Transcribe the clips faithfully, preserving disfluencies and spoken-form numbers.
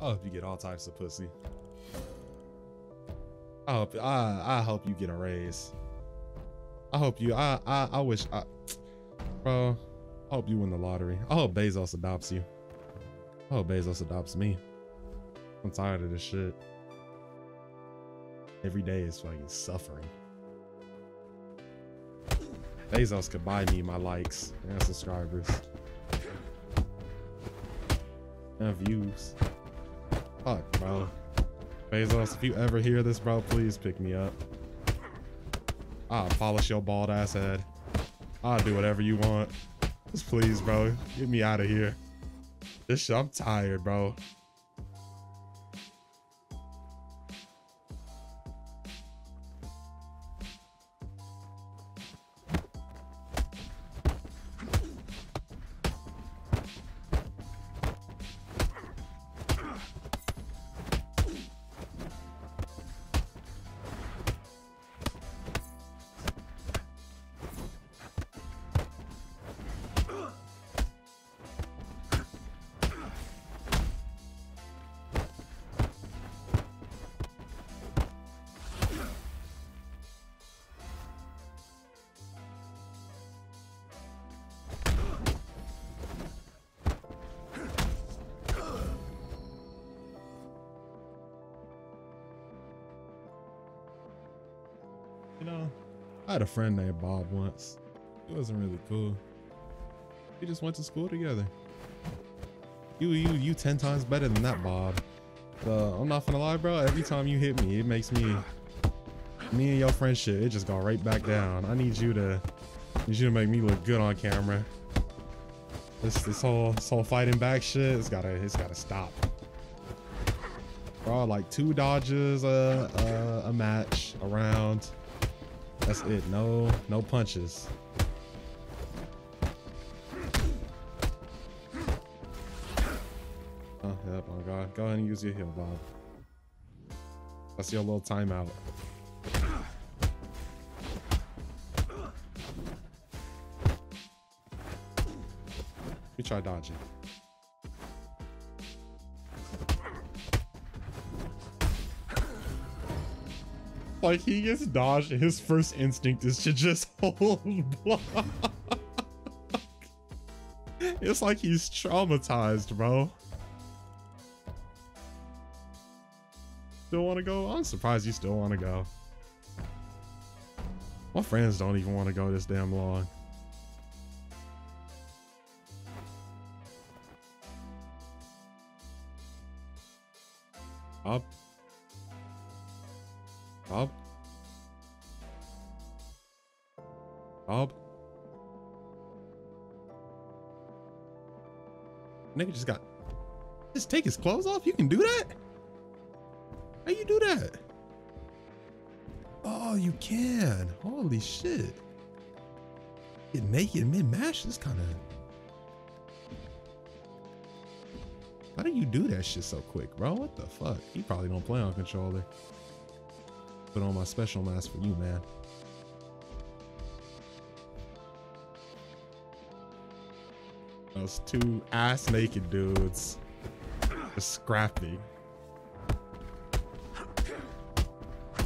I'll help you get all types of pussy. I hope I I hope you get a raise. I hope you I I I wish I bro. I hope you win the lottery. I hope Bezos adopts you. I hope Bezos adopts me. I'm tired of this shit. Every day is fucking suffering. Bezos could buy me my likes and subscribers and views. Fuck, bro. Bezos, if you ever hear this, bro, please pick me up. I'll polish your bald ass head. I'll do whatever you want. Just please, bro, get me out of here. This shit, I'm tired, bro. I had a friend named Bob once. He wasn't really cool. We just went to school together. You, you, you ten times better than that, Bob. So I'm not gonna lie, bro. Every time you hit me, it makes me, me and your friendship, it just go right back down. I need you to, I need you to make me look good on camera. This, this whole, this whole fighting back shit, it's gotta, it's gotta stop. Bro, like two dodges a, a, a match, a round. That's it. No, no punches. Oh, yep. Oh, God. Go ahead and use your heal, Bob. That's your little timeout. You try dodging. Like, he gets dodged, his first instinct is to just hold block. It's like he's traumatized, bro. Still want to go? I'm surprised you still want to go. My friends don't even want to go this damn long. Up. Bob? Bob? Nigga just got... Just take his clothes off? You can do that? How you do that? Oh, you can. Holy shit. Get naked mid-mash? This kind of... How do you do that shit so quick, bro? What the fuck? You probably don't play on controller. Put on my special mask for you, man. Those two ass naked dudes just scrapping.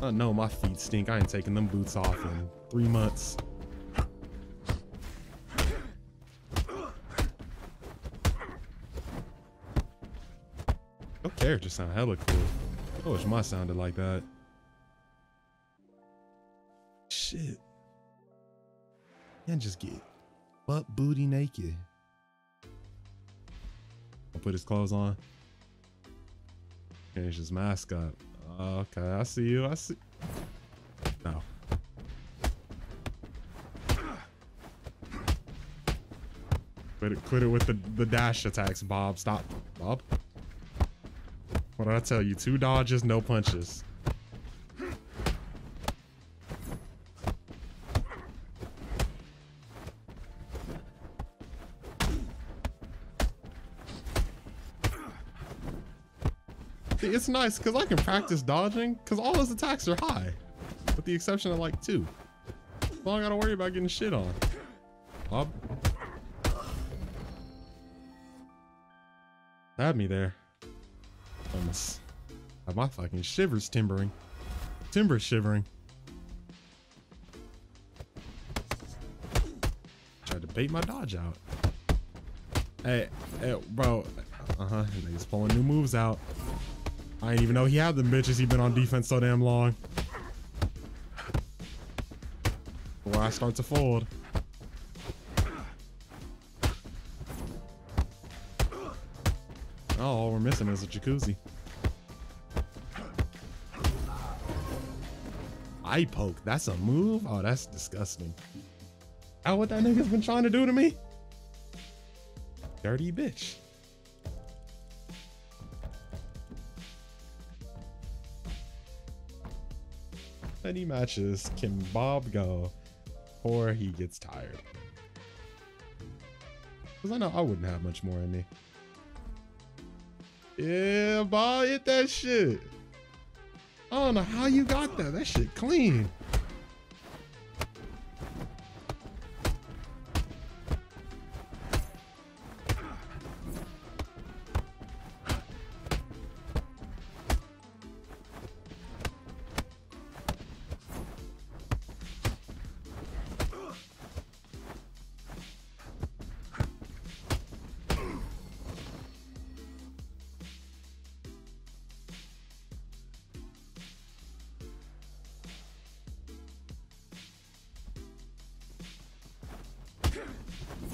I know my feet stink. I ain't taking them boots off in three months. Your character sound hella cool. I wish mine sounded like that. Shit. And just get butt booty naked. I'll put his clothes on. Change his mask up. Okay, I see you. I see. No. Quit it, quit it with the, the dash attacks, Bob. Stop, Bob. What did I tell you? Two dodges, no punches. It's nice because I can practice dodging because all his attacks are high with the exception of like two. So I don't gotta worry about getting shit on. Bob. Stab me there. Thomas. Have my fucking shivers timbering. Timber shivering. Tried to bait my dodge out. Hey, hey bro. Uh-huh. He's pulling new moves out. I didn't even know he had them bitches. He's been on defense so damn long. Before I start to fold. Oh, all we're missing is a jacuzzi. Eye poke. That's a move? Oh, that's disgusting. How what that nigga's been trying to do to me? Dirty bitch. Many matches can Bob go before he gets tired? Because I know I wouldn't have much more in me. Yeah, Bob, hit that shit. I don't know how you got that. That shit clean.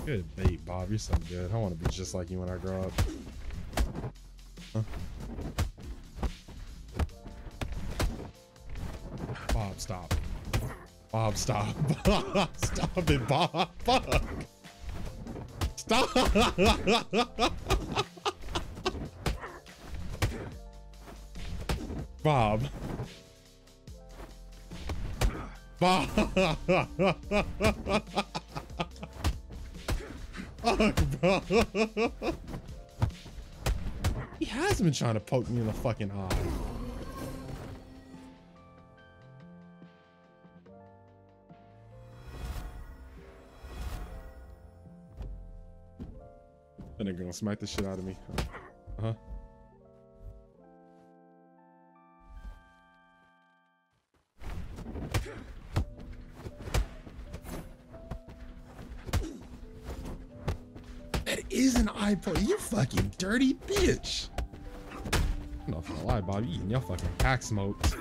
Good bait, Bob. You're so good. I want to be just like you when I grow up. Huh? Bob, stop. Bob, stop. Bob, stop it, Bob. Fuck. Stop. Bob. Bob. Bro. He has been trying to poke me in the fucking eye. That nigga gonna smack the shit out of me. Uh huh. You fucking dirty bitch. I'm not gonna lie, Bob. You eating your fucking pack smokes.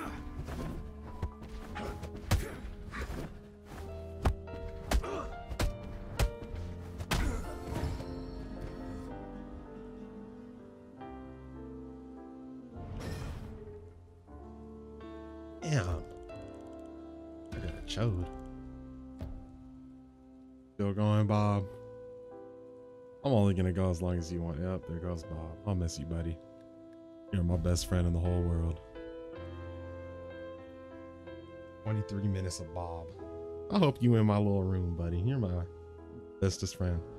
Damn. I got a chode. Still going, Bob. I'm only gonna go as long as you want. Yep, there goes Bob. I'll miss you, buddy. You're my best friend in the whole world. twenty-three minutes of Bob. I hope you in my little room, buddy. You're my bestest friend.